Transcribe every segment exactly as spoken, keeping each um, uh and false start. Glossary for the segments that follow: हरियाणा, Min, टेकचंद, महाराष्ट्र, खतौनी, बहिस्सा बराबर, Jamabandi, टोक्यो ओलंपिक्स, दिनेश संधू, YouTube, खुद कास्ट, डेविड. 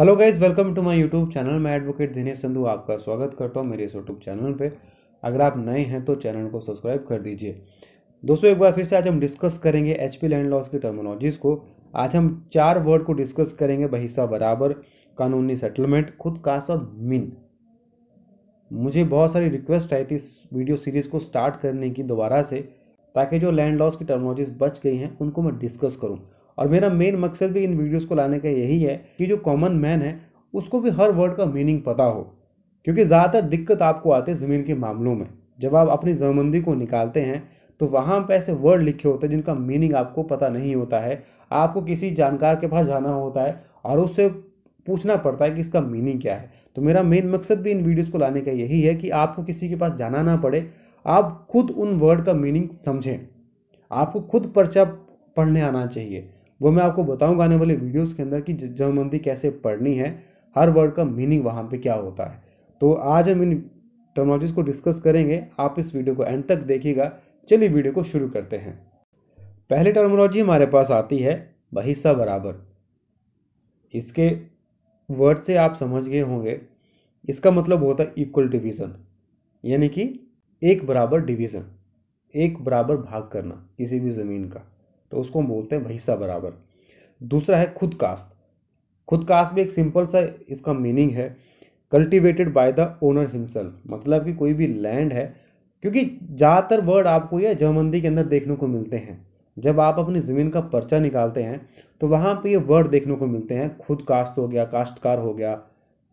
Hello guys, welcome to my YouTube channel. मैं advocate दिनेश संधू आपका स्वागत करता हूं मेरे इस यूट्यूब चैनल पे। अगर आप नए हैं तो चैनल को सब्सक्राइब कर दीजिए। दोस्तों, एक बार फिर से आज हम डिस्कस करेंगे एचपी लैंड लॉज की टर्मिनोलॉजीज को। आज हम चार वर्ड को डिस्कस करेंगे: बहिस्सा बराबर, कानूनी सेटलमेंट, खुद कास्ट और मिन। मुझे बहुत सारी रिक्वेस्ट आई थी इस वीडियो सीरीज़ को स्टार्ट करने की दोबारा से, ताकि जो लैंड लॉज की टर्मिनोलॉजीज बच गई हैं उनको मैं डिस्कस करूँ। और मेरा मेन मकसद भी इन वीडियोस को लाने का यही है कि जो कॉमन मैन है उसको भी हर वर्ड का मीनिंग पता हो, क्योंकि ज़्यादातर दिक्कत आपको आती है ज़मीन के मामलों में। जब आप अपनी जमाबंदी को निकालते हैं तो वहाँ पर ऐसे वर्ड लिखे होते हैं जिनका मीनिंग आपको पता नहीं होता है। आपको किसी जानकार के पास जाना होता है और उससे पूछना पड़ता है कि इसका मीनिंग क्या है। तो मेरा मेन मकसद भी इन वीडियोज़ को लाने का यही है कि आपको किसी के पास जाना ना पड़े, आप खुद उन वर्ड का मीनिंग समझें। आपको खुद पर्चा पढ़ने आना चाहिए। वो मैं आपको बताऊंगा आने वाले वीडियोस के अंदर कि जमाबंदी कैसे पढ़नी है, हर वर्ड का मीनिंग वहाँ पे क्या होता है। तो आज हम इन टर्मिनोलॉजीज को डिस्कस करेंगे। आप इस वीडियो को एंड तक देखिएगा। चलिए वीडियो को शुरू करते हैं। पहली टर्मिनोलॉजी हमारे पास आती है बहिस्सा बराबर। इसके वर्ड से आप समझ गए होंगे, इसका मतलब होता है इक्वल डिवीज़न, यानी कि एक बराबर डिवीज़न, एक बराबर भाग करना किसी भी ज़मीन का, तो उसको हम बोलते हैं बहिस्सा बराबर। दूसरा है खुद कास्ट। खुद कास्ट भी एक सिंपल सा इसका मीनिंग है, cultivated by the owner himself, मतलब कि कोई भी लैंड है। क्योंकि ज़्यादातर वर्ड आपको यह जमाबंदी के अंदर देखने को मिलते हैं। जब आप अपनी ज़मीन का पर्चा निकालते हैं तो वहाँ पे ये वर्ड देखने को मिलते हैं। खुद कास्ट हो गया, काश्तकार हो गया,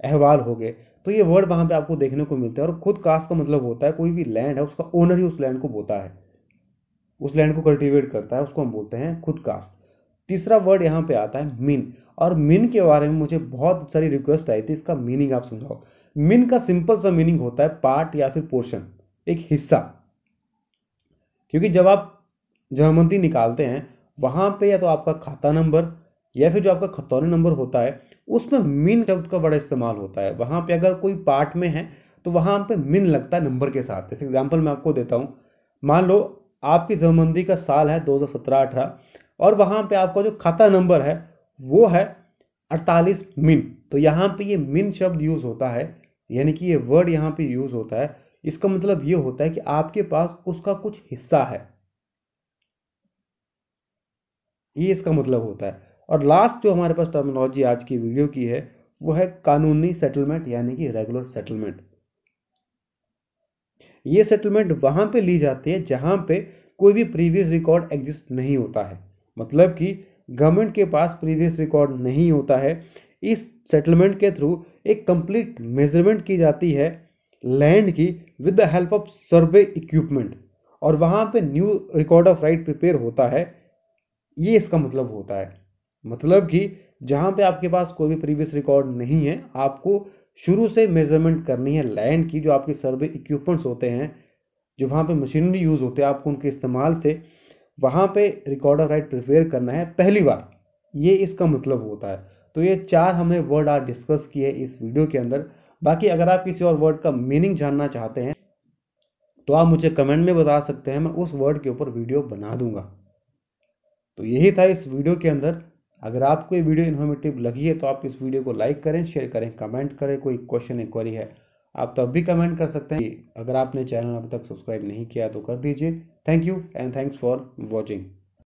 अहवाल हो गए, तो ये वर्ड वहाँ पर आपको देखने को मिलते हैं। और खुद कास्ट का मतलब होता है कोई भी लैंड है उसका ओनर ही उस लैंड को बोता है, उस लैंड को कल्टीवेट करता है, उसको हम बोलते हैं खुद कास्ट। तीसरा वर्ड यहाँ पे आता है मिन। और मिन के बारे में मुझे बहुत सारी रिक्वेस्ट आई थी, इसका मीनिंग आप समझाओ। मिन का सिंपल सा मीनिंग होता है पार्ट या फिर पोर्शन, एक हिस्सा। क्योंकि जब आप जमाबंदी निकालते हैं वहाँ पे या तो आपका खाता नंबर या फिर जो आपका खतौनी नंबर होता है उसमें मिन शब्द का बड़ा इस्तेमाल होता है। वहाँ पर अगर कोई पार्ट में है तो वहाँ पर मिन लगता है नंबर के साथ। इस एग्जाम्पल मैं आपको देता हूँ। मान लो आपकी जमाबंदी का साल है दो हज़ार सत्रह अठारह और वहाँ पे आपका जो खाता नंबर है वो है अड़तालीस मिन, तो यहाँ पे ये मिन शब्द यूज़ होता है, यानी कि ये वर्ड यहाँ पे यूज़ होता है। इसका मतलब ये होता है कि आपके पास उसका कुछ हिस्सा है, ये इसका मतलब होता है। और लास्ट जो हमारे पास टर्मिनोलॉजी आज की वीडियो की है वो है कानूनी सेटलमेंट, यानी कि रेगुलर सेटलमेंट। ये सेटलमेंट वहाँ पे ली जाती है जहाँ पे कोई भी प्रीवियस रिकॉर्ड एग्जिस्ट नहीं होता है, मतलब कि गवर्नमेंट के पास प्रीवियस रिकॉर्ड नहीं होता है। इस सेटलमेंट के थ्रू एक कंप्लीट मेजरमेंट की जाती है लैंड की with the help of survey equipment, और वहाँ पे new record of right prepare होता है। ये इसका मतलब होता है, मतलब कि जहाँ पे आपके पास कोई भी प्रीवियस रिकॉर्ड नहीं है, आपको शुरू से मेजरमेंट करनी है लैंड की। जो आपके सर्वे इक्विपमेंट्स होते हैं, जो वहाँ पे मशीनरी यूज़ होते हैं, आपको उनके इस्तेमाल से वहाँ पे रिकॉर्ड ऑफ राइट प्रिपेयर करना है पहली बार। ये इसका मतलब होता है। तो ये चार हमने वर्ड आज डिस्कस किए इस वीडियो के अंदर। बाकी अगर आप किसी और वर्ड का मीनिंग जानना चाहते हैं तो आप मुझे कमेंट में बता सकते हैं, मैं उस वर्ड के ऊपर वीडियो बना दूंगा। तो यही था इस वीडियो के अंदर। अगर आपको ये वीडियो इन्फॉर्मेटिव लगी है तो आप इस वीडियो को लाइक करें, शेयर करें, कमेंट करें। कोई क्वेश्चन इंक्वायरी है आप तब भी कमेंट कर सकते हैं। अगर आपने चैनल अभी तक सब्सक्राइब नहीं किया तो कर दीजिए। Thank you and thanks for watching.